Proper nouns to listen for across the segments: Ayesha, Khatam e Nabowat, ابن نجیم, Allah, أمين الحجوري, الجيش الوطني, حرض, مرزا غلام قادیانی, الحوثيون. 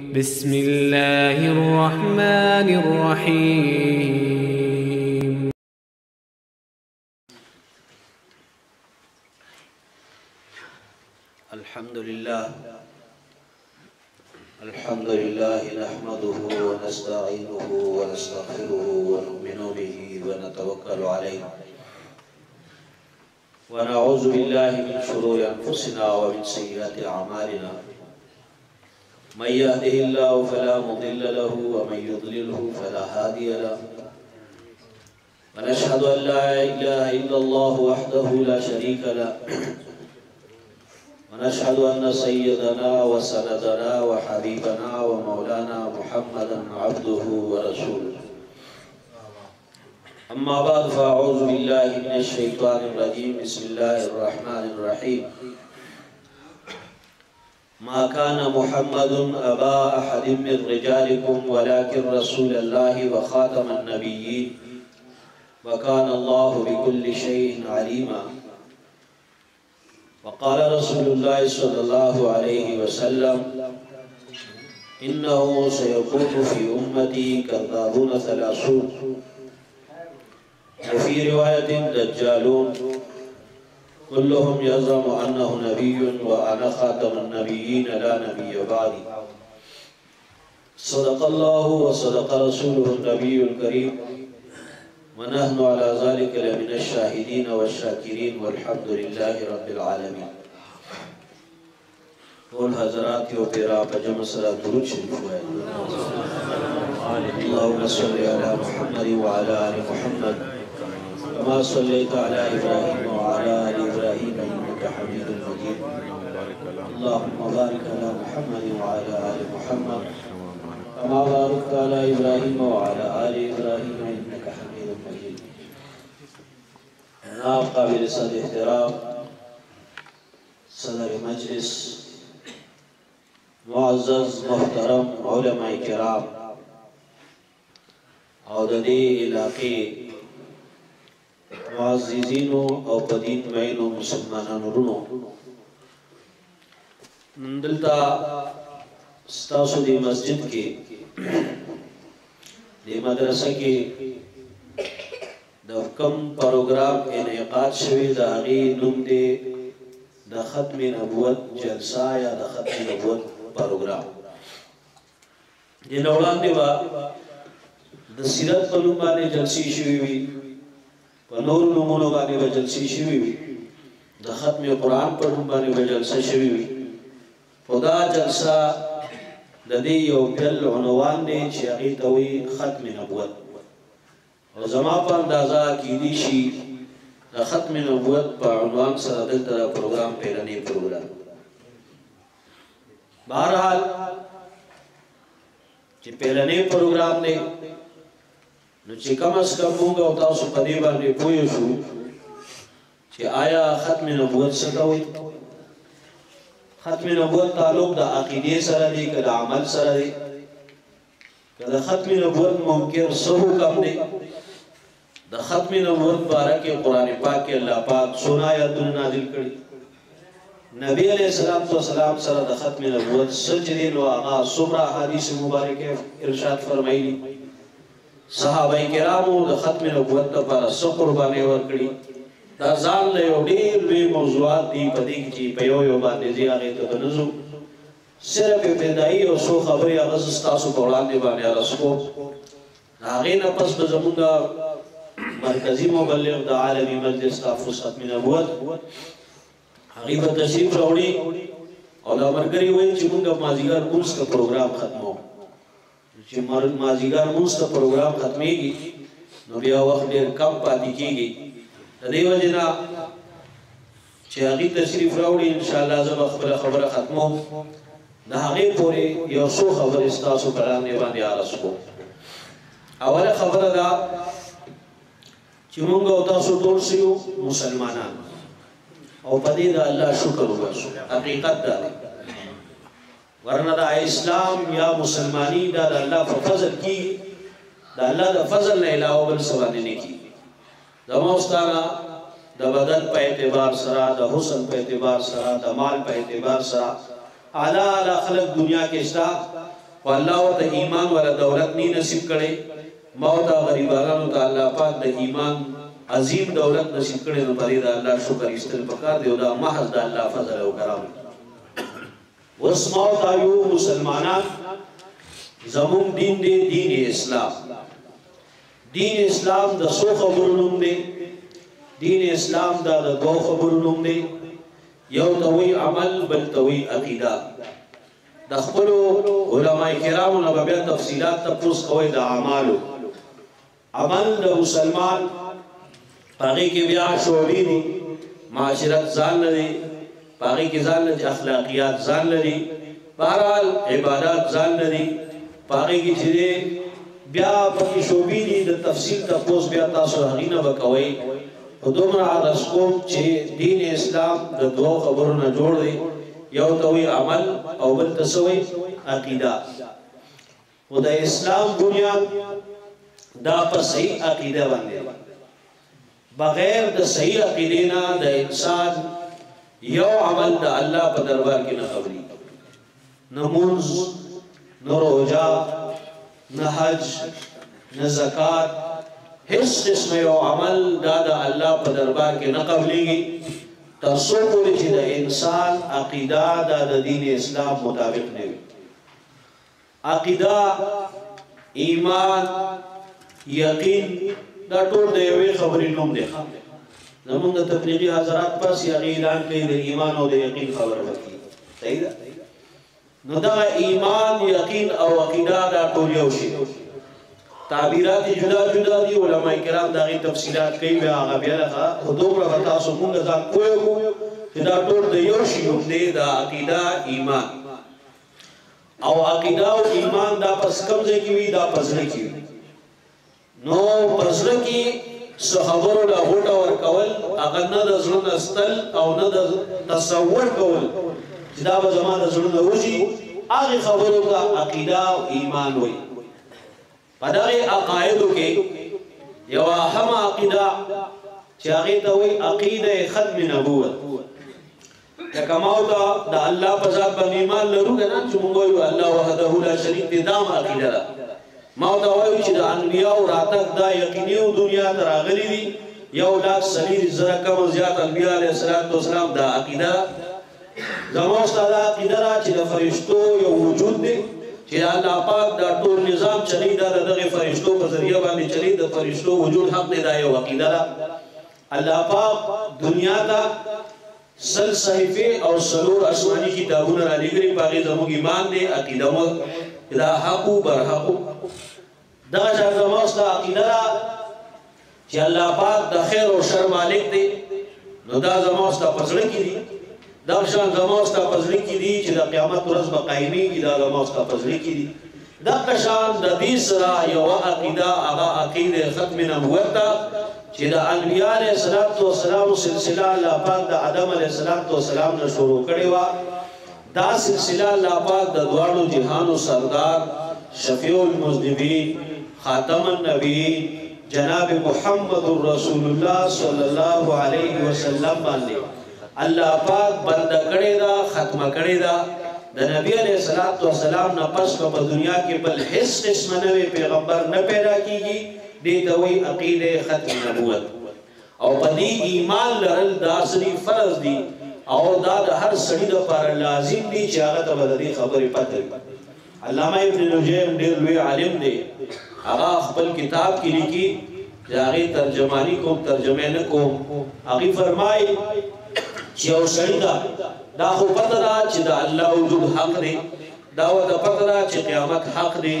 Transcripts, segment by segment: بسم الله الرحمن الرحيم. الحمد لله نحمده ونستعينه ونستغفره ونؤمن به ونتوكل عليه ونعوذ بالله من شرور أنفسنا ومن سيئات أعمالنا. من يهده الله فلا مضل له ومن يضلله فلا هادي له. ونشهد أن لا إله إلا الله وحده لا شريك له. ونشهد أن سيدنا وسندنا وحبيبنا ومولانا محمدا عبده ورسوله. أما بعد فأعوذ بالله من الشيطان الرجيم. بسم الله الرحمن الرحيم. ما كان محمد أبا أحد من رجالكم ولكن رسول الله وخاتم النبيين وكان الله بكل شيء عليما. وقال رسول الله صلى الله عليه وسلم إنه سيكون في أمتي كذابون ثلاثون وفي رواية دجالون كلهم يزعم أنه نبي وأنا خاتم النبيين لا نبي بعدي. صدق الله وصدق رسوله النبي الكريم ونحن على ذلك لمن الشاهدين والشاكرين والحمد لله رب العالمين. قول حضرات و پیرا پجم صلاة درود شریف ہوئے. اللهم صل على محمد وعلى آل محمد كما صليت على إبراهيم وعلى آل إبراهيم إنك حميد مجيد. اللهم بارك على محمد وعلى آل محمد كما باركت على إبراهيم وعلى آل إبراهيم إنك حميد مجيد. جناب قابل صد احترام صدر مجلس، معزز محترم علماء کرام، عوددی علاقی معززینو او پدین مینو مسلمانانو رونو، دلتا ستاسو دی مسجد کی دی مدرسہ کی دا کم پروگرام انعقاد شوی دا غی نوم دی دا ختم نبوت جلسہ یا دا ختم نبوت پروگرام. دی نوڑان دی با دا سیرت پلومانے جلسی شوی بی و نور نمونو بانے با جلسی شوی وی، دا ختم قرآن پر ہم بانے با جلسہ شوی وی. خدا جلسہ دا دی یو پیل عنوان دی چی اغیطوی ختم نبوت، و زمان پا اندازہ کی دیشی دا ختم نبوت پا عنوان سر دلتا دا پروگرام پیرانی پروگرام. بہرحال چی پیرانی پروگرام دی نو چی کم از کم مونگا و تاسو قدیبا نیپویو شو چی آیا ختم نبوت سکوی؟ ختم نبوت تعلق دا عقیدی سر دی که دا عمل سر دی، که دا ختم نبوت ممکن سو کم دی. دا ختم نبوت بارکی قرآن پاک کے اللہ پاک سنا یا دن نازل کردی. نبی علیہ السلام تو سلام سر دا ختم نبوت سجدین و آغا صبرہ حدیث مبارک ارشاد فرمائی دی. صحابہ کرامو دا ختم نبوت دا پارا سقربانے ورکڑی. دا زان لیو دیر بے موضوعات دی پدیگ چی پیویو بانے زیاغی تا بنزو صرف پیدائی و سو خبری آغاز استاسو پولانے بانے آرسکو ناغین پس بزمونگا مرکزی مبلغ دا عالمی مجلس دا ختم نبوت حقیبت تشریف روڑی اور دا مرکری ہوئی چی مونگا مازیگر کنس کا پروگرام ختمو چی مازیگر موستا پروگرام ختمی گی نو بیا وقت دیر کم پاتی کی گی. دیو جنا چی حقی تشریف راوڑی انشاءاللہ زب اخبر خبر ختمو دا حقی پوری یو سو خبر استاسو پرانے باندی آرسکو. اول خبر دا چی مونگا اتاسو دول سیو مسلمانان او پدی دا اللہ شکر ہوگا سو حقیقت دا دی، ورنہ دا اسلام یا مسلمانی دا اللہ پر فضل کی دا اللہ دا فضل نے علاوہ بن سوانے نے کی. دا موستانا دا بدن پہ اعتبار سرا، دا حسن پہ اعتبار سرا، دا مال پہ اعتبار سرا، اعلیٰ خلق دنیا کے اشتا و اللہ و تا ایمان والا دولت نی نصیب کرے موتا غریبانو تا اللہ پاک دا ایمان عظیم دولت نصیب کرے نو پرے دا اللہ شکر استل پکار دے دا محض دا اللہ فضل و کرام واسماو تایو مسلمانان زمون دین دے دین اسلام دین اسلام دا سو خبرنم دے دین اسلام دا دا دو خبرنم دے یو توی عمل بل توی عقیدہ دا خبرو علماء کرام نبابیان تفصیلات تپوس کوئی دا عمالو عمل دا مسلمان پاقی کے بیا شعبی دی معاشرت زان لدی پاقی کے زان لدی اخلاقیات زان لدی بہرحال عبادات زان لدی پاقی کی جدے بیا پاکی شعبی دی دا تفصیل تپوس بیا تاسو حقینا بکوئی دومره عرض کوم چې دین اسلام د دوه خبرونو جوړ دی یو توی عمل او بل تسوی عقیده او د اسلام بنیاد دا پر صحیح عقیده باندې بغیر د صحیح عقیده نه د انسان یو عمل د الله په دربار کې نه قبلي نه مونځ نه روجا نه حج نه زکات اس قسم یو عمل دادا اللہ پا دربار کے نقب لے گی ترسو پوری چی دا انسان عقیدہ دادا دین اسلام مطابق نے عقیدہ ایمان یقین دا ٹور دے ہوئے خبری نم دے نمونگ دا تبلیغی حضرات پاس یقینان کئی دا ایمان و دا یقین خبر بکی صحیح دا نو دا ایمان یقین او عقیدہ دا ٹور یوشی تعبیرات جدا جدا دی علماء کرام داغی تفصیلات کئی بے آغا بیرخا خدوم را بتا سکون لزان کوئے گو جدا طور دیوشی ہمدے دا عقیدہ ایمان او عقیدہ و ایمان دا پس کمزے کیوئی دا پزلے کیوئی نو پزلے کی صحبر دا غوٹا ورکول اگر نا دا ظلن استل او نا دا تصور کول جدا با زمان دا ظلن اوجی آغی خبرو دا عقیدہ و ایمان ہوئی پدر عقائدو کے یو اہم عقیدہ چاہیتا ہوئی عقیدہ ختم نبوت یا کماؤتا دا اللہ پزاد بن ایمان لروگا نا چمونگوئی و اللہ وحدہ لا شریک دام عقیدہ دا ماؤتا ہوئی چی دا انبیاء و راتک دا یقینیو دنیا تراغلی دی یو لاکھ سلیر زرکم زیاد انبیاء علیہ السلام دا عقیدہ زموستا دا عقیدہ را چی دا فرشتو یو وجود دے کہ اللہ پاک دا طور نظام چلی دا دغی فرشتوں پر ذریعہ باندے چلی دا فرشتوں وجود حق دے دا یہ وقیدہ دا اللہ پاک دنیا دا سل صحیفے اور سلور اسمانی کی تابون را لگری پاکی زموگ ایمان دے عقیدہ مد دا حقو برحقو دا جاندہ ماس دا عقیدہ دا کہ اللہ پاک دا خیر و شر مالک دے نو دا زماس دا پزڑے کی دی دا شان زماؤس تا پزلی کی دی چی دا قیامت و رزب قائمی کی دا زماؤس تا پزلی کی دی دا قشان دا دیس را یو عقیدہ آغا عقید ختم نبوت تا چی دا انبیاء علیہ السلام سلسلہ اللہ پاک دا آدم علیہ السلام نے شروع کرے وا دا سلسلہ اللہ پاک دا دوارو جہانو سردار شفیع المذنبین خاتم النبیین جناب محمد الرسول اللہ صلی اللہ علیہ وسلم باندے اللہ پاک بندہ کرے دا ختمہ کرے دا دا نبی علیہ السلام نفس کو با دنیا کے بل حس قسم نوے پیغمبر نہ پیدا کی گی دیتا ہوئی عقید ختم نبوت او پدی ایمان لرل دا سری فرض دی او دا دا ہر سری دا پر لازم دی چاہتا با دی خبر پتر علامہ ابن نجیم دیر لوے علم دے اگا اخبر کتاب کی لکی جاغی ترجمانی کو ترجمین کو اگی فرمائی چی او شریدہ دا خو پتہ دا چی دا اللہ وجود حق دے داو دا پتہ دا چی قیامت حق دے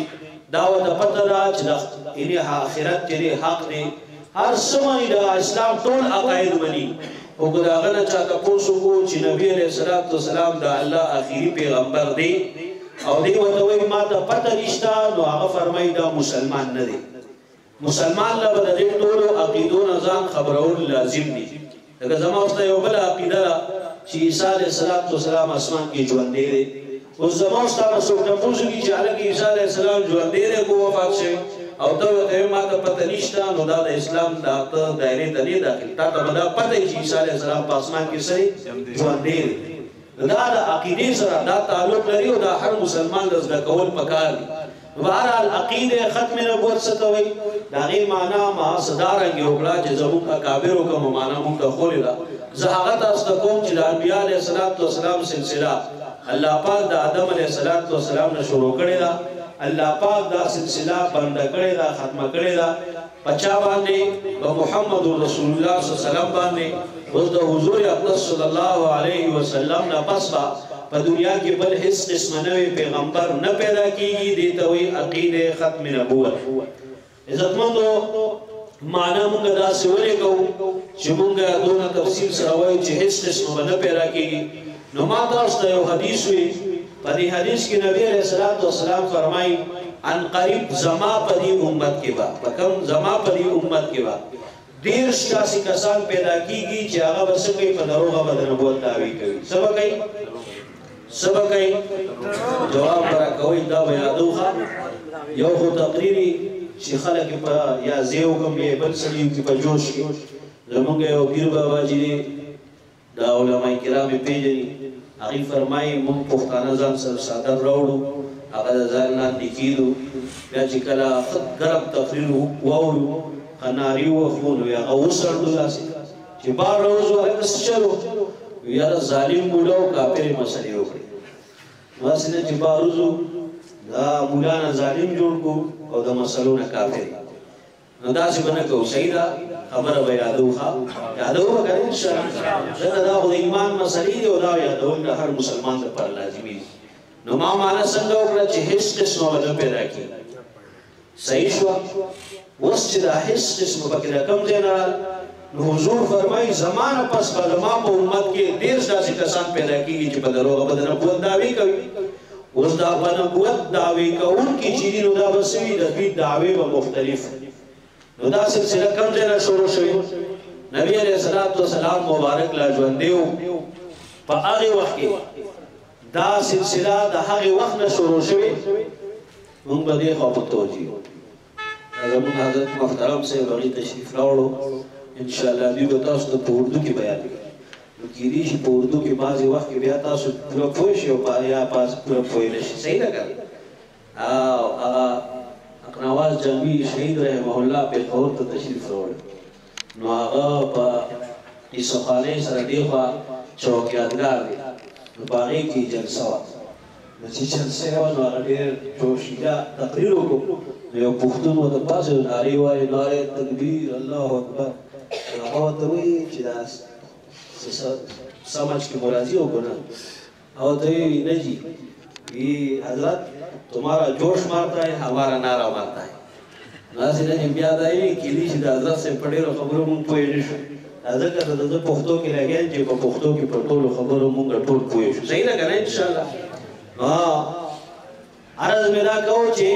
داو دا پتہ دا چی دا انہی آخرت تیرے حق دے ہر سمانی دا اسلام تون عقائد منی اگر دا غنہ چاہتا پوسو کو چی نبی علیہ السلام دا اللہ آخری پیغمبر دے او دے وطوئی ما دا پتہ رشتہ نو آغا فرمائی دا مسلمان ندے مسلمان لبدا دے تولو عقیدون ازان خبرون لازم دی اگر زمان اس نے یو بلا عقیدہ چی عیسیٰ علیہ السلام اسمان کی جواندے دے اس زمان اس نے سوکتا پوزو کی چاہلے کی عیسیٰ علیہ السلام جواندے دے کو وفاق سے او دوت ایمات پتنشتا نو دا اسلام داکتا دائرے تنے داکتا تا بدا پتنشی عیسیٰ علیہ السلام پاسمان کی سرے جواندے دے دا دا عقیدی سرا دا تعلق لري و دا هر مسلمان لزده کول پکار دی. بہرحال عقید ختم نبوت ستوئی دا غی معنی مہا صدارنگی اکلا چی زمون اکابرو کم معنی مونتا خولی دا زہاغت اصدقون چی دا انبیاء علیہ السلام سلسلہ اللہ پاک دا آدم علیہ السلام نشورو کرے دا اللہ پاک دا سلسلہ بندہ کرے دا ختم کرے دا پچا باندے با محمد رسول اللہ صلی اللہ علیہ وسلم باندے وز دا حضور اقدس صلی اللہ علیہ وسلم نا پس با پا دنیا کی بل حس قسمنوی پیغمبر نا پیدا کی گی دیتا ہوئی عقید ختم نبوت. عزت مندو معنی مونگا دا سولے کو چی مونگا دونا تفسیر سراوی چی حس قسم نا پیدا کی گی نما داشتا یو حدیث ہوئی پا دی حدیث کی نبی علیہ السلام فرمائی ان قریب زما پا دی امت کے با پا کم زما پا دی امت کے با دیر شاسی کسان پیدا کی گی چی آغا بسکی پا دروغا با دنبوت دعوی کری سبا کئی سبا کئی جواب برا کوئی دا بیادو خوا یو خو تقریری چی خلق پا یا زیو کم یا بل سلیو کی پا جوش کی زمانگا یو پیر بابا جی دی دا علماء کرام پیجنی اگی فرمائی من پختانا زن سر سادر روڑو اگا دا زنان نکیدو یا چی کلا خط گرم تقریر وولو خناری وخونو یا غوصر دولاسی چی بار روزو اگر سچلو یا دا ظالم مولاو کافر مسئلی روکڑی مسئلہ چی بار روزو دا مولانا ظالم جون کو او دا مسئلون کافر ندا سی بنکو سیدہ خبر بیادو خواب یادو بکر انشاءاللہ دا خود ایمان مسئلی دیو دا یادو اندہ ہر مسلمان دا پر لازمی نما مانا سنگا اکڑا چی حس قسمہ بدل پیدا کی صحیح شوا وست چی دا حس قسم بکر کم دینا حضور فرمائی زمان پس قدمام و امت کے دیر ساسی کسان پیدا کی گی چی پدر ہوگا بدر نبوت دعوی کوئی اس دا بنبوت دعوی کا ان کی چیزی نو دا بسوی دفید دعوی با مختلف نو دا سلسلہ کم دینا شروع شوی نبی علیہ السلام مبارک لاجواندیو پا آغی وقت کے دا سلسلہ دا آغی وقت نا شروع شوی ان با دیکھا پتوجیو اگر حضرت محترم سے بغی تشریف لاؤڑو انشاءاللہ بھی بتاس تو پوردو کی بیان کرو گیریش پوردو کی بعضی وقت کی بیان تاسو پورا پوش یا پاس پورا پوینش صحیح لگر اقناواز جامعی شہید رحمہ اللہ پہ خور تا تشریف روڑ نو آغا پا اس خانے سر دیخوا چوکیاتگار دی نو باغی کی جلسوا نسی جلسوا نو آغا دیر چوشیدہ تقریروں کو یو پختون و تپاس و ناری وای ناری تکبیر اللہ اکبر او دوی چی داست سمجھ کی مرازی ہو گنا او دوی نجی یہ حضرت تمہارا جوش مارتا ہے ہمارا نارا مارتا ہے ناسی نجی بیاد آئی کیلی چی دا حضرت سے پڑی رو خبروں من پوئی نشو حضرت کا حضرت پختوں کی لگین جی پختوں کی پڑھول خبروں من گٹھول پوئی شو صحیح لگا نا انشاءاللہ عرض میں دا کہو چی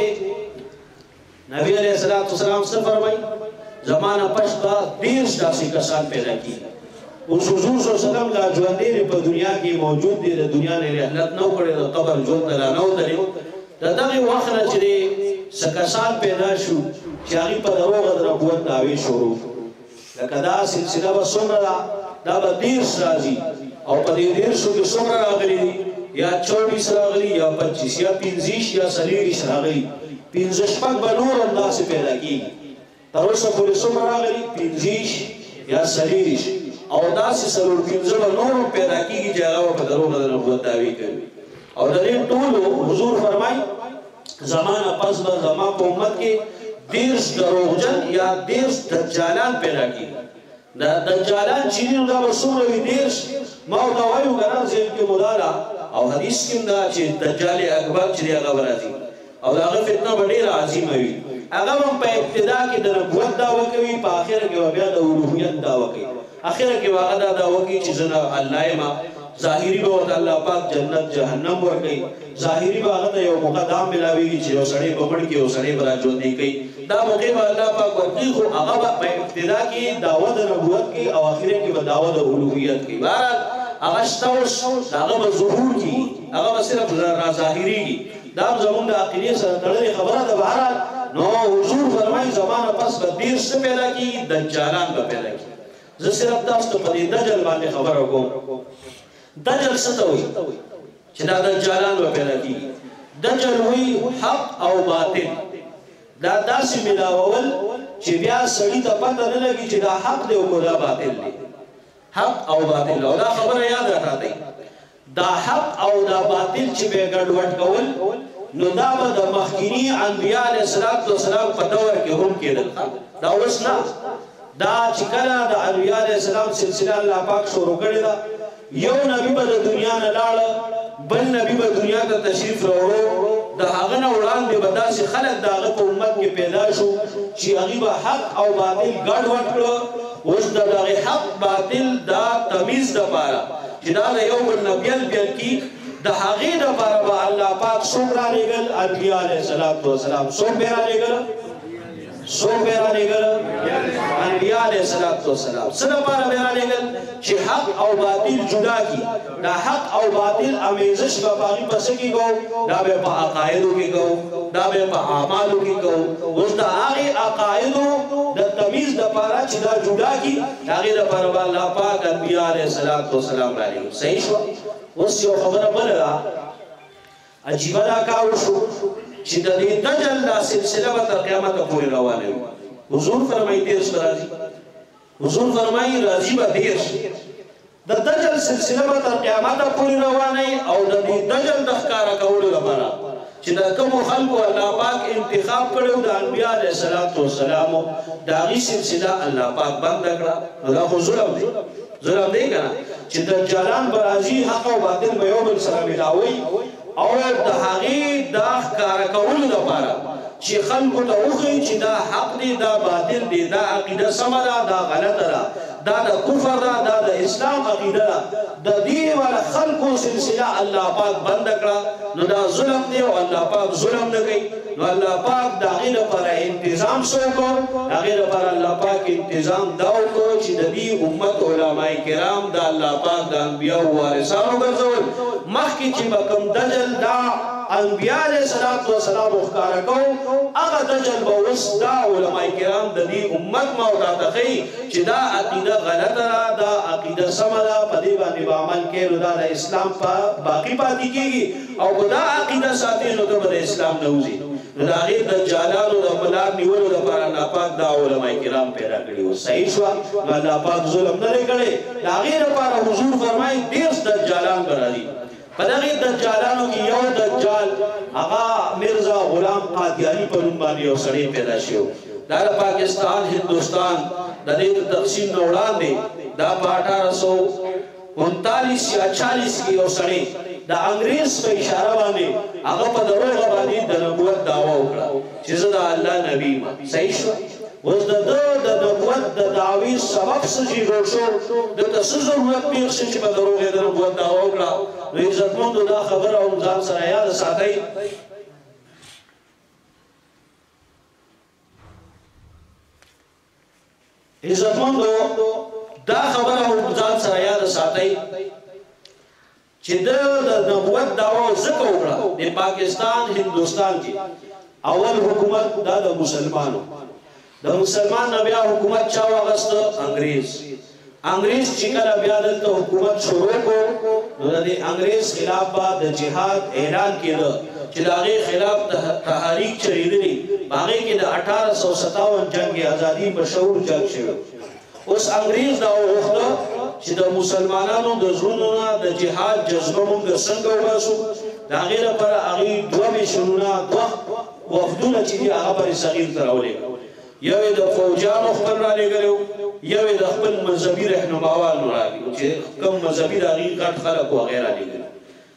نبی علیہ السلام سے فرمائی زمانہ پشتا دیر شاسی کسان پیدا کی اس حضور صلی اللہ علیہ وسلم دا جواندیر پا دنیا کی موجود دیر دنیا نے رحلت نو کرے دا قبر جون دلا نو دلے دا داغی وقتنا چلے سکسان پیدا شو چاگی پا دروغ دربوت ناوی شروع لکہ دا سلسلہ با سمرہ دا با دیر شازی او پا دیر شو کی سمرہ آگلی دی یا 24 آگلی یا 25 یا 25 یا 30 آگلی پینزش پک با نور اللہ سے پیدا کی تروس پولیسو مرا گری پینزیش یا سلیریش او دا سے سلور پینزو با نور پیدا کی گی جاگا و پدرو مدر نبوت دعوی کروی اور دلیم طولو حضور فرمائی زمان پس با زمان پا امت کے دیرس دروغجن یا دیرس دجالان پیدا کی دجالان چینی ندا بسون روی دیرس ماو دوائیو گران زیر کے مدارا او حدیث کم دا چی دجال اکبر چلی اگا برازی اور آغا فتنہ بڑی را عظیم ہوئی آغا من پہ ابتدا کی در نبوت دعوی کوئی پہ آخر کے وابیہ دا علوہیت دعوی کوئی آخر کے واقع دا دعوی کی چیزنا اللہ ما ظاہری باوت اللہ پاک جنت جہنم ورکی ظاہری باقا دا یو مقدام ملاوی کی چیزو سڑے بمڑ کی او سڑے برا جو دی گئی دا مقیم اللہ پاک ورکی خو آغا پہ ابتدا کی دعوی دا نبوت کی اور آخر کے دعوی دا علوہیت کی بہرحال آغا دام زمان دا عقیلی سرطلل خبرہ دا بہرحال نو حضور فرمائی زمان پس با دیر سے پیدا کی دجالان با پیدا کی زی صرف داستو پدی دجل بانے خبرہ کو دا جلسه ہوئی چې دا دجالان و پیدا کی دجل ہوئی حق او باطل دا داسې ملاول چې بیا سړی ته پته نه لګي چې دا حق دی او دا باطل دی. حق او باطل او دا خبره یاد راته دا حق او دا باطل چې به ګډوډ کول نو دا به د مخکینی انبیاء علیه السلام په دور کې هم کېدل. دا اوس نه دا چې کله د انبیاء علیه السلام سلسله الله پاک شروع کړې ده یو نبی به د دنیا نه لاړه بل نبی به دنیا ته تشریف راوړو د هغه نه وړاندې به داسې خلک د هغه په امت کې پیدا شو چې هغوی به حق او باطل ګډوډ کړه. اوس د دغې حق باطل دا تمیز دپاره چې دا له یو بل نه بیل بیل کي د هغې دپاره به الله پاک څوک رالېږل انبیا علیه السلام څوک به یې رالېږله څوک به یې رالېږله انبیا علیه السلام څه دپاره به یې رالېږل چې حق او باطل جدا کي. دا حق او باطل امیزش به په هغې په څه کې کوو دا به یې په عقایدو کې کوو دا به یې په اعمالو کې کوو. اوس د هغې عقایدو دا تمیز دا پارا چی دا جدا کی تاغیر پربا اللہ پاک انبیاء علیہ السلام علیہ صحیح شو. اس یو خبر بلدا عجیبہ دا کارو شو چی دا دی دجل دا سلسلہ و تا قیامت پوری روانے ہو. حضور فرمائی دیرس برازی حضور فرمائی رازی با دیرس دا دجل سلسلہ و تا قیامت پوری روانے او دا دی دجل دا خکارا کولی لپارا چی دا کمو خلقو اللہ پاک انتخاب کرو دا انبیاء علیہ السلام دا غی سلسلہ اللہ پاک بند اکڑا دا خو ظلم دے کنا چی دا جالان برازی حق و باطل بیوب السلامی داوی او دا حقی دا کارکول دا پارا چی خلقو دا اوخی چی دا حق دے دا باطل دے دا عقیدہ سمدہ دا غلط دا دا دا کفر دا دا دا اسلام عقیدہ دا دی والا خلقو سلسلہ اللہ پاک بند اکڑا نو دا ظلم دے و اللہ پاک ظلم نگئی نو اللہ پاک دا غیر پر انتظام سوکو دا غیر پر اللہ پاک انتظام داوکو چی نبی امت علماء کرام دا اللہ پاک دا انبیاء وارثانو برزول مخی چی بکم دجل دا انبیاء علیہ السلام اخکارکو اگا دجل باوس دا علماء کرام دا دی امت موتا تخی چی دا عقیدہ غلط را دا عقیدہ سمدہ پدیبانی بعمل کے ردا دا اسلام پا باقی پاتی کی گی او بدا عقیدہ ساتی نو دا اسلام نوزی دا غیر دا جالانو دا بلار نیولو دا پارا اللہ پاک دا علماء کرام پیدا کردی و صحیح شوا اللہ پاک ظلم نرے کردے دا غیر پارا حضور فرمائی دیرس دا جالان برا دی پدا غیر دا جالانو کی یو دا جال آقا مرزا غلام قادیانی پر انبانی و سڑی پیدا شیو دا دا پاکستان ہندوستان دا دیر تقسیم نوڑان دے دا پاٹا رسو 1949 کی یو سڑی دا انگریز پہ اشارہ بانے آقا پا دروغ بانی دا نبوت دعویٰ اکڑا چیز دا اللہ نبی ما صحیح شو. وز دا دا نبوت دا دعوی سبب سجی روشو دا تا سزر وقت پیخ سجی پا دروغ دا نبوت دعویٰ اکڑا ویزتمون دا خبر او مزان سرایات ساتھائی ویزتمون دا خبر او مزان سرایات ساتھائی چی در نبوت دعوی ذکر اکڑا دی پاکستان ہندوستان کی اول حکومت دا مسلمانو دا مسلمان نبیا حکومت چاو آغستا انگریز چکل بیا دلتا حکومت شروع کو دا دی انگریز خلاف با دا جہاد اعلان کی دا چی دا غی خلاف تحریک چریدنی باغی کی دا 1857 جنگ آزادی مشہور جنگ شروع. اس انگریز دا اختا چی دا مسلمانانو دا زنونا دا جہاد جذبمون دا سنگ و باسو دا غیر پر اغیر دومی شنونا دو وفدونا چی دی آغا پر صغیر تراولے یوی دا فوجان اخبر را لے گلے یوی دا خبر مذہبی رحنماوانو را لے چی کم مذہبی دا غیر کٹ خلقو اغیر را لے گلے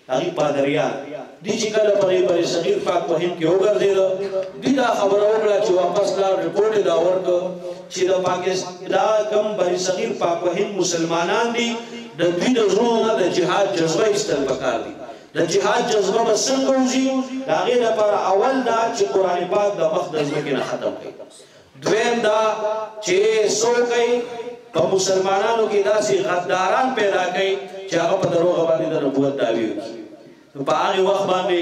اغیر پادریان دی چی کل پر صغیر پاک مہم کی ہوگر دے دا دی دا خبر اوگلا چی واپس لار رپورٹ دا ورکو چی دا کم بری صغیر پاک وحیم مسلمانان دی دا دوی دا زنونا دا جہاد جذبہ استل بکار دی دا جہاد جذبہ بسن کوزی دا غیر پر اول دا چی قرآن پاک دا وقت دزمکینا ختم کئی دوین دا چی سو کئی با مسلمانانو کی دا سی غداران پیدا کئی چی آقا پا دروغ بانی دا نبوت داویو کی پا آغی وقت باندی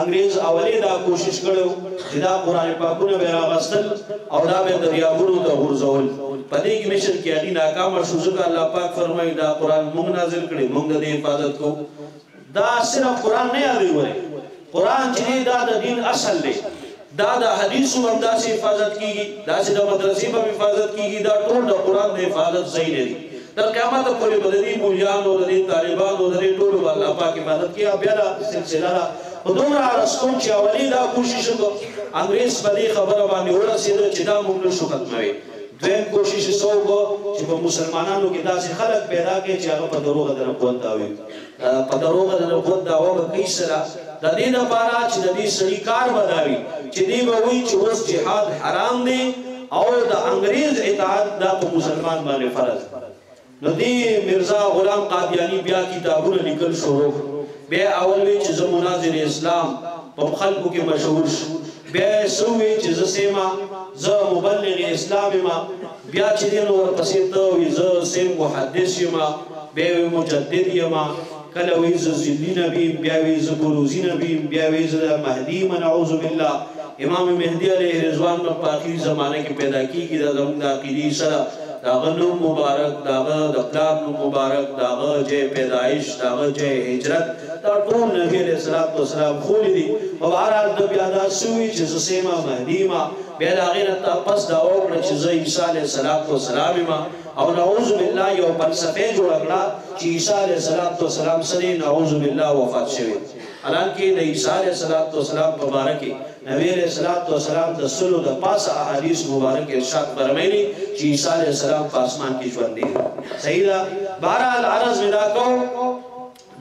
انگریز اولی دا کوشش کرو جدا قرآن پاکون بے آغستل او دا بے دریاغونو تا غرزول پدے کی مشن کیا دی ناکام شوزکا اللہ پاک فرمائی دا قرآن مونگ نازل کرے مونگ دے حفاظت کو دا صرف قرآن نہیں آگے ہوئے قرآن جدی دا دا دین اصل لے دا دا حدیث ہم دا سے حفاظت کی گی دا سے دا مدرسی پر حفاظت کی گی دا ٹول دا قرآن دے حفاظت صحیح لے دی در قیامت اپنے بدری مولیان و ردی طالبان و ردی ٹولو با اللہ پاک حفاظت کیا بیانا سلسلہ را دومرا رسکون چی اولی دا کوشش کو انگریز بدی خبر بانی اولا سیدر چدا مونگل شکت موی دویم کوشش سو کو چی با مسلمانانو کی دا سے خلق پیدا کے چی آگا پدروغ در قوت داوی پدروغ در قوت داوی کئی سرا دا دی دا پارا چی دا دی سری کار بداوی چی دی باوی چی اس جہاد حرام دی او دا انگریز اطاعت دا کو مسلمان بانی فرض ندی مرزا غلام قادیانی بیا کتابون لکل شروع بیا اولوی چیز مناظر اسلام پا خلقو کی مشہورش بیا سووی چیز سیما زا مبلغ اسلام ما بیا چی دینو ورپسیتوی زا سیم محدثی ما بیاوی مجددی ما کلوی زا زدی نبیم بیاوی زا بروزی نبیم بیاوی زا مہدی من اعوذ باللہ امام مہدی علیہ رضوان میں پاکری زمانے کی پیدا کی کی دا زمان دا قیدی صدا داغنم مبارک داغا دقلاب مبارک داغا جے پیدائش داغا جے حجرت تا ٹون نبی علیہ السلام خولی دی مبارک نبی آدھا سوی چیز سیما مہدیما بید آغینت تا پس دا اوکر چیز عیسیٰ علیہ السلام او نعوذ باللہ یو پنسفے جو رکھنا چی عیسیٰ علیہ السلام سنی نعوذ باللہ وفات شوی حالانکہ عیسیٰ علیہ السلام مبارکی نبی علیہ السلام دا سلو دا پاس احادیث مبارک ارشاد برمینی چی عیسیٰ علیہ السلام پاسمان کی شوندی سیدہ بہرحال عرض میں داکو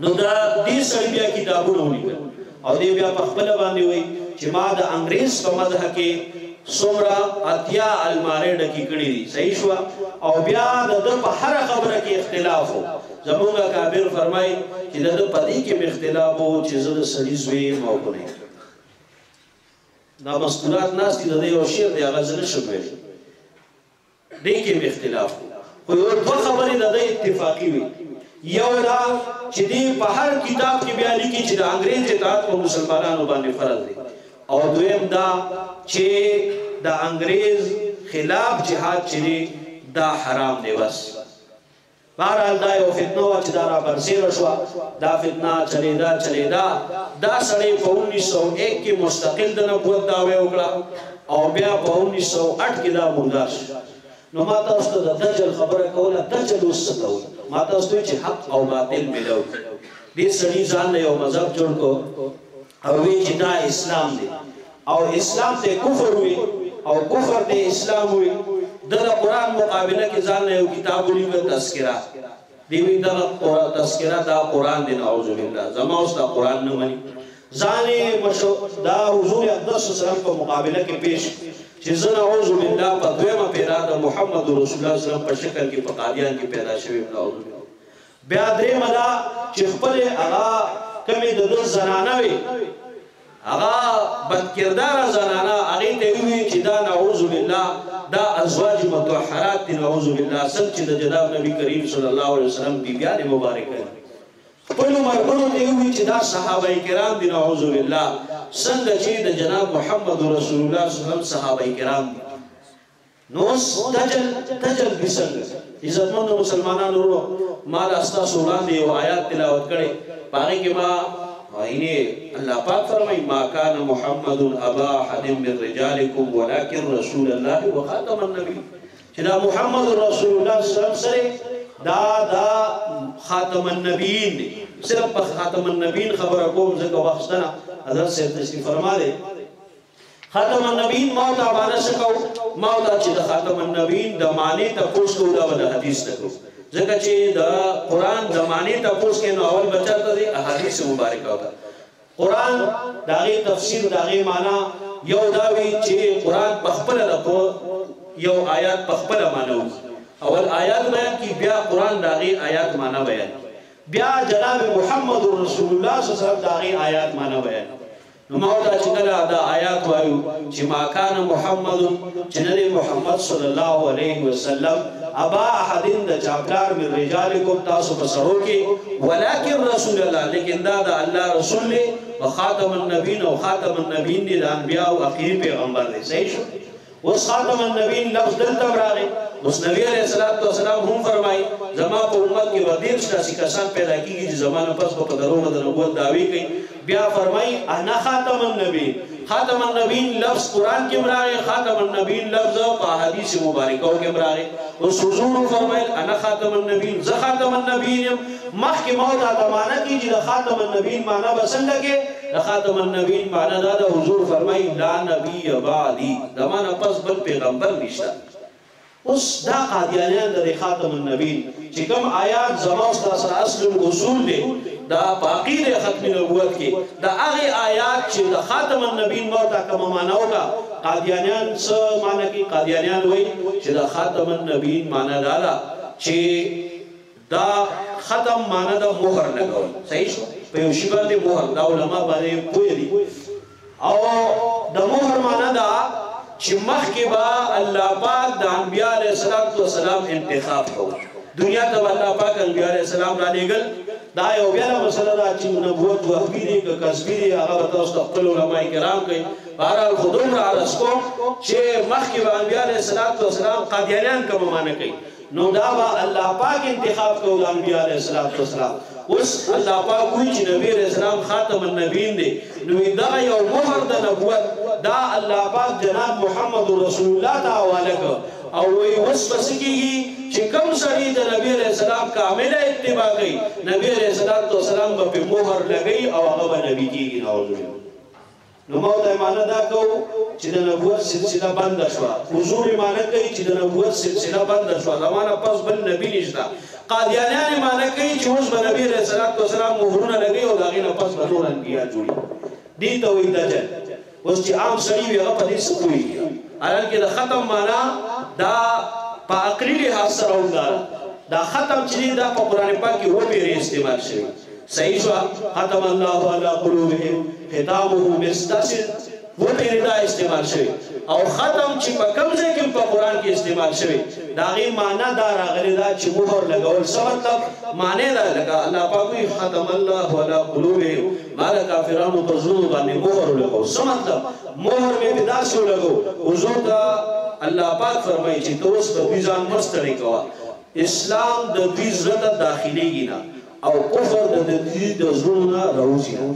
نو دا دیس عربیہ کی دابون ہونی کر اور دی بیا پخبلہ باندی ہوئی چی ما دا انگریز پا مدح کے سمرا اتیا المارے ڈکی کڑی دی صحیح شوا او بیا دا دا پا ہر خبر کی اختلاف ہو زمونگا کابر فرمائی کہ دا دا پا دی کم اختلاف ہو چیزا دا سلیزوی موقعی دا مسئولات ناس کی دا دا یو شیر دی آگا زنشم بیر دی کم اختلاف ہو کوئی اور دو خبری دا دا اتفاقی ہوئی یو دا چی دی پا ہر کتاب کی بیالی کی چی دا انگریز اطاعت کو مسلمانانو بانے فرض دی او دویم دا چی دا انگریز خلاف جہاد چی دا حرام دی بس بہرحال دا یو فتنو چی دا را برسیر شوا دا فتنہ چلی دا دا سڑی پا 1901 کی مستقل دا نبوت داوے اکڑا او بیا پا 1908 کی دا مرداش نو ماتا اس دا دجل خبر کولا دجل اس ستاو ماتا اس دوی چی حق او باطل ملو دی سڑی زان لیو مذہب جن کو اوی چی دا اسلام دی او اسلام تے کفر ہوئی او کفر تے اسلام ہوئی در قرآن مقابلہ کی زان لیو کتاب لیو تذکرہ دیوی در تذکرہ دا قرآن دی نعوذ باللہ زمان اس دا قرآن نمانی زانی دا حضور اقدس اسلام کو مقابلہ کی پیش چی زن نعوذ باللہ پا دویمہ پیدا دا محمد رسول اللہ اسلام پر شکل کی فقادیان کی پیدا شوی نعوذ باللہ بیادرے مدا چی خپل اغا کمی ددر زنانوی اغا بدکردار زنانا اغی تیوی چی دا نعوذ باللہ دا ازواج متوحرات دی نعوذ باللہ سن چی دا جناب نبی کریم صلی اللہ علیہ وسلم بیان مبارک ہے پلو مرگنو تیوی چی دا صحابہ کرام دی نعوذ باللہ سن چی دا جناب محمد رسول اللہ صلی اللہ علیہ وسلم صحابہ کرام نوس تجل بسنگ عزتمند مسلمانان رو مال استا سولان دیو آیات تلاوت کرے باقی کے ما اللہ پاک فرمائی ما کان محمد ابا احد من رجالکم ولیکن رسول اللہ وخاتم النبی چنا محمد رسول اللہ صلی اللہ علیہ وسلم سرے دا خاتم النبیین صرف خاتم النبیین خبر اکوم زکا وخصنا حضرت سے تشریف فرما دے خاتم النبیین موتا بانا سکو موتا چی دا خاتم النبیین دا معنی تا پوس کو دا ودا حدیث تکو زکا چی دا قرآن دا معنی تا پوس کے ناول بچا تا دے احادیث مبارک ہوتا قرآن دا غی تفسیر دا غی معنی یو داوی چی قرآن پخپل لکو یو آیات پخپل معنی اول آیات بیان کی بیا قرآن دا غی آیات معنی بیان بیا جناب محمد رسول اللہ صلی اللہ علیہ وسلم دا غی آیات معنی بیان نماؤتا چکلا دا آیات آیات وایو چې ما کان محمد جنری محمد صلی الله علیه وسلم ابا احدین د چاپکار من رجالکم تاسو پسرو کې ولکن رسول الله لیکن دا د الله رسول دی او خاتم النبیین دی د انبیا او اخیری پیغمبر دی صحیح شو وس خاتم النبیین لفظ دلته راغی اس نبی علیہ الصلوۃ والسلام هم فرمایي زما په امت کې ودیر شاسي کسان پیدا کیږي چې زمانه پس په قدرونو د نبوت داوی کوي بیا فرمائی انا خاتم النبی لفظ قرآن کی مرارے خاتم النبی لفظ پا حدیث مبارکہ کے مرارے اس حضور فرمائی انا خاتم النبی ز خاتم النبی مخ کی موت آتمانہ کی جی خاتم النبی معنی بسن لگے خاتم النبی معنی دادا حضور فرمائی لا نبی بعدی دمانہ پس بل پیغمبر نشتا اس دا قادیانیان دا خاتم النبی چکم آیات زماؤستا سا اصل اصول دے دا باقی دے ختم نبوت کے دا اغی آیات چھے دا خاتم النبیین موتا کم ماناو کا قادیانیان سا مانا کی قادیانیان وی چھے دا خاتم النبیین مانا دادا چھے دا ختم مانا دا مہر لگو صحیح شو پیوشی باندے مہر دا علماء باندے کوئی دی او دا مہر مانا دا چھے مخ کے با اللہ پاک دا انبیاء علیہ السلام انتخاب ہو دنیا تا اللہ پاک انبیاء علیہ السلام لانے گل دا یو بیانا مسئلہ دا چی نبوت وحبی دی که کسبی دی آغا بتا استقبل علماء کرام کئی بہرحال خودم را عرض کوم چی مخی با انبیاء علیہ السلام قادیانیان کم مانا کئی نو دا با اللہ پاک انتخاب کو دا انبیاء علیہ السلام اس اللہ پاک کوئی چی نبی علیہ السلام خاتم النبیین دی نوی دا یو مہر دا نبوت دا اللہ پاک جناب محمد رسول اللہ دا والکا اور وہی وصف سکی گی چکم سری دا نبی علیہ السلام کاملہ اتباع گئی نبی علیہ السلام با پی مہر لگئی او اغبا نبی کی گی نموت ایمانہ دا کو چی دا نبوت سلسلہ بند شوا حضور ایمانہ کئی چی دا نبوت سلسلہ بند شوا زمانہ پس بل نبی نشتا قادیانیان ایمانہ کئی چی حضب نبی علیہ السلام مہرونہ لگئی او داغین پس بلون انبیاء جولی دیتا ہوئی دا جن اس چی عام سریوی اغبا دیس کوئی گیا حالانکہ دا ختم مانا دا پا اقلیلی حاصل ہوں دا ختم چلی دا پا قرآن پاکی ہو بیرے استعمال شروع صحیح شوا ختم اللہ علیہ قلوبہم ختامہم مستسل ہو بیرے دا استعمال شروع اور ختم چی پا کمزے کم پا قرآن کی استعمال شروع دا غی معنی دا راغلی دا چی مہر لگول سمت لگ معنی دا لگا اللہ پاکی ختم اللہ علیہ قلوبہم مالا کافران و پزنو بانی مہر لگول سمت لگ مہر میں بدا سو لگو حضور دا اللہ پاک فرمائی چھے تو اس پر بیزان مسترے کوا اسلام دا دیز رتا داخلے گینا او کفر دا دیز دا ضرورنا روزینا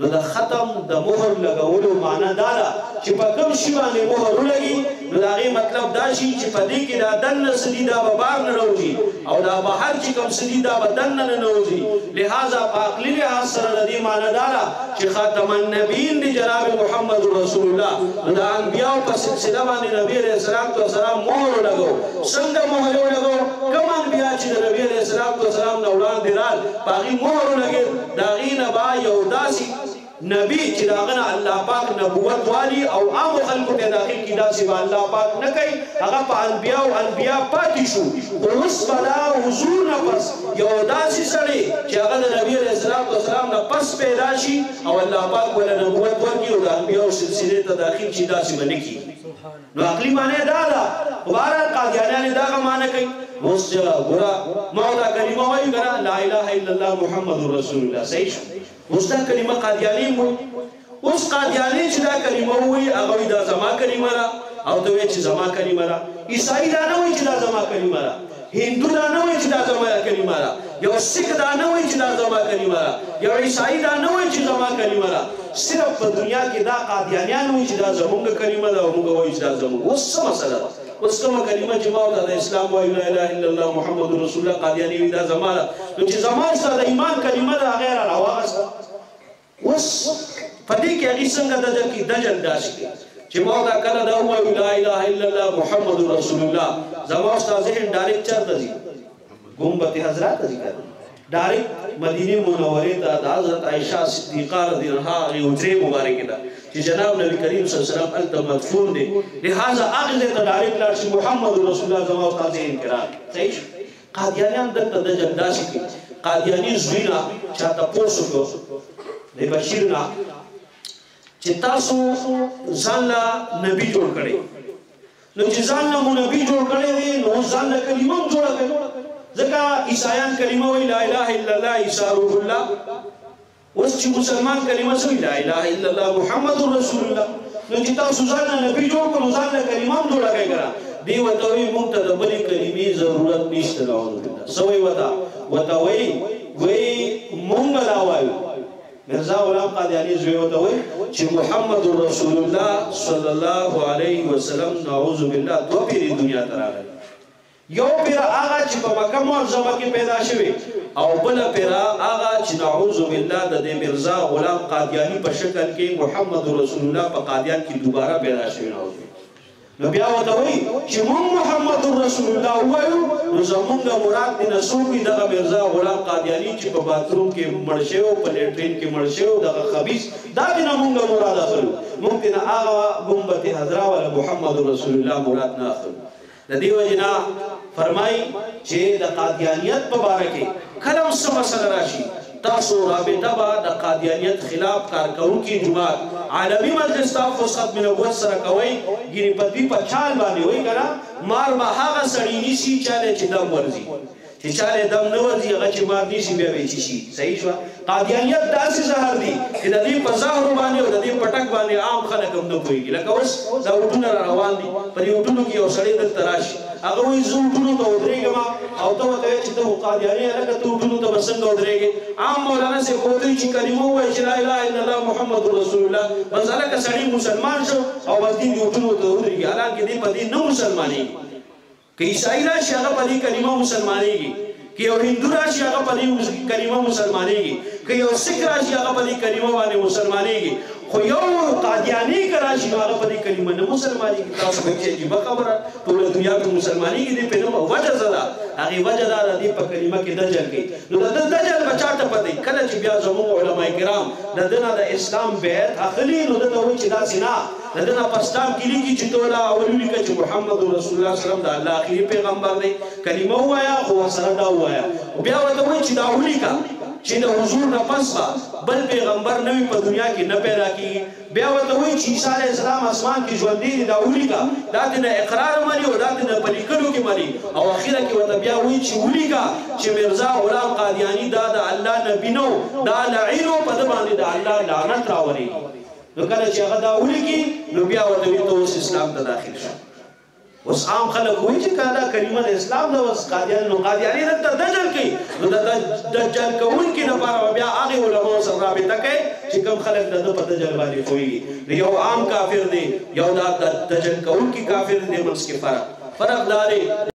نو دا ختم دا مہر لگولو معنی دارا چھے پا کم شیبانی مہر لگی نو دا غی مطلب دا شی چھے پا دیکی دا دن سلی دا با بار نروزی او دا باہر چھے کم سلی دا با دن نروزی لہذا پاکلی لحاظ سر دی معنی دارا چی خاتم النبیین دی جناب محمد رسول اللہ دا انبیاء کا سلسلہ بانی نبی علیہ السلام مہر لگو سنگا مہر لگو کم انبیاء چی نبی علیہ السلام نولان دیرال پاگی مہر لگے داغی نبا یوداسی نبی چی داغنا اللہ پاک نبوت والی او عام خلق تے داخل کی داسی با اللہ پاک نکئی اگا پا انبیاء و انبیاء پاتی شو اس بلا حضور نفس یوداسی سڑے چی اگا دا نبی علیہ السلام نفس پیدا شی او اللہ پاک والا نبوت ورکی اور انبیاء و سلسلے تا داخل چی دا سی منکی نو اقلی معنی دادا وبارا قادیانیان داغا معنی کئی مصجا برا مولا کلمہ ویو کرا لا الہ الا اللہ محمد رسول اللہ صحیح شو اس دا کلمہ قادیانی ہوئی اس قادیانی چی دا کلمہ ہوئی اگوی دا زما کلمہ را او دوی چی زما کلمہ را عیسائی دا نوی چی دا زما کلمہ را ہندو دا نوی چی دا زما کلمہ را یو سکھ دا نوی چی دا زما کلمہ را یو عیسائی دا نوی چی زما کلمہ را صرف دنیا کی دا قادیانیان ہوئی چی دا زمونگ کلمہ دا ومونگ ہوئی چی دا زمونگ اس مسئلہ اس کم کلمہ جماعتا دا اسلام و لا الہ الا اللہ محمد رسول اللہ قادیانی وی دا زمانہ تو چی زمان سا دا ایمان کلمہ دا غیر العواز اس فدی کے قسم کا دجل کی دجل داشتی جماعتا کلا دا اوہ لا الہ الا اللہ محمد رسول اللہ زمان سا ذہن ڈاریک چر دا زی گمبت حضرات دا زی کر ڈاریک مدینی منوری تا دا حضرت عائشہ صدیقہ رضی اللہ عنہا اجرے مبارکی دا کہ جناب نبی کریم صلی اللہ علیہ وسلم علتا مدفون دے لہذا اغل تدارک لارشی محمد رسول اللہ زمان قاضین کرام صحیح شو قادیانیان دلتا دا جندہ سکی قادیانی زوینا چاہتا پوسکو دے بشیرنا چتاسو زانلا نبی جوڑ کرے نو چی زانلا مو نبی جوڑ کرے وی نو زانلا کلمہ جوڑ کرے ذکا عیسائیان کلمہ وی لا الہ الا اللہ عیسی روح اللہ اس چی مسلمان کلمہ سوی لا الہ الا اللہ محمد رسول اللہ نو چتاسو زانلا نبی جوڑ کرے نو زانلا کلمہ جوڑ کرے دیو تاوی منتدہ بلی کلمی ضرورت نیشت لاؤنو دینا سوی وطا وطاوی وی منگل آوائیو مرزا غلام قادیانی زویو تاوی چی محمد رسول اللہ صلی اللہ علیہ وسلم نعوذ باللہ دو پیری دنیا تراغی یو پیرا آغا چی پا مکہ معظمہ کی پیدا شوی او بلا پیرا آغا چی نعوذ باللہ دا دی مرزا غلام قادیانی پا شکل کی محمد رسول اللہ پا قادیان کی دوبارہ پیدا شوی نعوذ باللہ نبی آو تاوی چی من محمد رسول اللہ ہوئیو نزمونگا مراد دینا سوکی دقا مرزا غلام قادیانی چی پا باتروم کے مرشیو پا لیٹرین کے مرشیو دقا خبیص دا دینا مونگا مراد آخرو ممکن آغا گمبت حضراوالا محمد رسول اللہ مراد نا آخرو ندیو جنا فرمائی چی دا قادیانیت پا بارکے کلم سمسل راشی تاسو رابطہ با دا قادیانیت خلاف کارکرون کی جماعت عالمی مجلس تافوس ختم نبوت سرکوئی گیری پدوی پا چال بانے ہوئی کنا مار با حاغ سڑینی سی چالے چی دم ورزی چی چالے دم نورزی اگر چی مار نیسی بیا بیچی سی صحیح شوا قادیانیت دا سی زہر دی کہ دا دی پا زہر بانے و دا دی پٹک بانے عام خلقم نکوئی گی لکہ اس دا اٹھون روان دی پر یہ اٹھونو کی او سڑی دل تراش اگر وہی زو اٹھونو تا ادرے گا او تا وطوی چی تا وہ قادیانی لکہ تو اٹھونو تا بسنگ ادرے گے عام مولانا سے خودی چی کلمو و اچلا الہ الا اللہ محمد رسول اللہ بس علاقہ سڑی مسلمان شو او بس دین اٹھونو تا ادرے گی حالانکہ دی پا دین نو مسلمانی گی کہ عیسائی راشی اگر پا دی کلمہ مسلمانی گی کہ یو ہندو راشی اگر پا دی کلمہ مسلمانی گی کہ یو سکھ راشی اگر پا دی کلمہ وانے مسلمانی گی خو یو قادیانی کا راشی اگر پا دی کلمہ نے مسلمانی گی تاس بکشے جی بخبرات پورا دنیا پر مسلمانی گی دی پہ نو وجہ زدہ اگر وجہ دارا دی پا کلمہ کے دجل گئی نو دا دجل بچاتا پا دی کلچ بیا زمون علماء کرام ندنا دا اسلام بیعت اخلی نو دا ہوئی چدا سنا ندنا پاستان کیلی کی چطولا اولی لکا چی محمد رسول اللہ وسلم دا اللہ آخری پیغمبر دے کلمہ ہوا یا خواہ سردہ ہوا یا بیا وطوئی چی دا اولی کا چی دا حضور نفس با بل پیغمبر نوی پا دنیا کی نپیدا کی بیا وطوئی چی عیسیٰ علیہ السلام آسمان کی جواندی دی دا اولی کا دا دینا اقرار مانی و دا دینا پلیکلو کی مانی او اخیرہ کی وطا بیا ہوئی چی اولی کا چی مرزا غلام قادیانی دا دا اللہ نبینو دا لعینو پا دبانی دا اللہ لعنت راوری نکالا چی اگر دا اولی کی نبیا وطوئی تو اس اسلام تا داخل شو اس عام خلق ہوئی چی کہا دا کریمہ اسلام دا اس قادیانی قادیانی دا دجل کی دجل کون کی نبارا بیا آغی علماء سر رابطہ کئی چی کم خلق دا پا دجل باری ہوئی یو عام کافر دی یو دا دجل کون کی کافر دی منس کی فرق فرق دارے